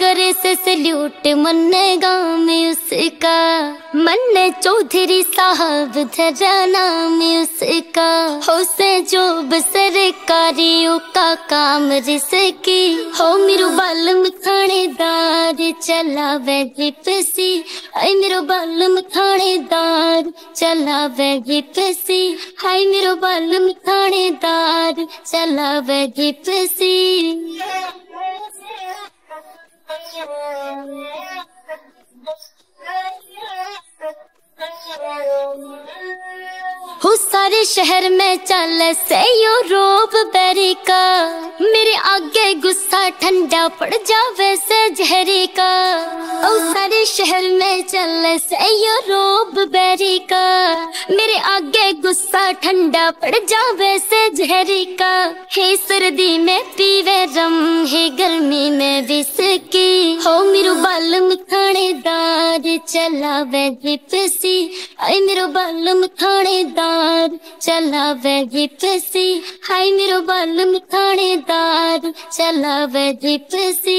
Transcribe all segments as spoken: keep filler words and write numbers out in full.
करे से सल्यूट मन गाँव में उसका, मन चौधरी साहब धरा नाम उसका। हो से जो सरकारियों का काम रिसकी, हो मेरो बालम थानेदार चला वे जीपसी। हाय मेरो बालम थानेदार चला वे जीपसी। हाय मेरो बालम थानेदार चला वे जीपसी। हो सारे शहर में चल से यो रोब बेरी का, मेरे आगे गुस्सा ठंडा पड़ जावे से जहरी का। ओ सारे शहर में चल से यो रोब बेरी का, मेरे आगे गुस्सा ठंडा पड़ जावे से जहरी का। हे सर्दी में पीवे रम, हे गर्मी में विस्की। हो मेरो बालम थानेदार चलावे जीपसी। हाय मेरो बालम थानेदार चलावे जीपसी। हाय मेरो बालम थानेदार चलावे जीपसी।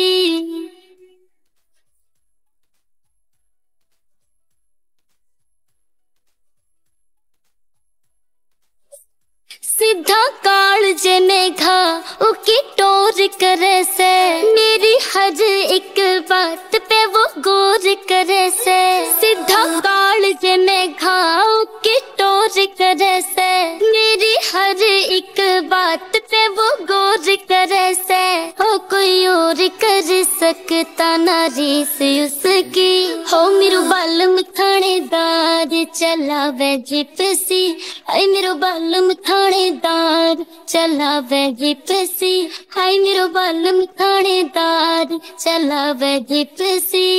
सीधा कालज में घा उकी टोर करे से, मेरी हर एक बात पे वो गौर करे से। सीधा कालज में घा उकी टोर करे से, मेरी हर एक बात पे वो गौर करे से। हो कोई और कर सकता नारी से उसकी, हो मेरो बालम थानेदार चलावे जीपसी। हाय मेरो बालम थानेदार चलावे जीपसी। हाय मेरो बालम थानेदार चलावे जीपसी।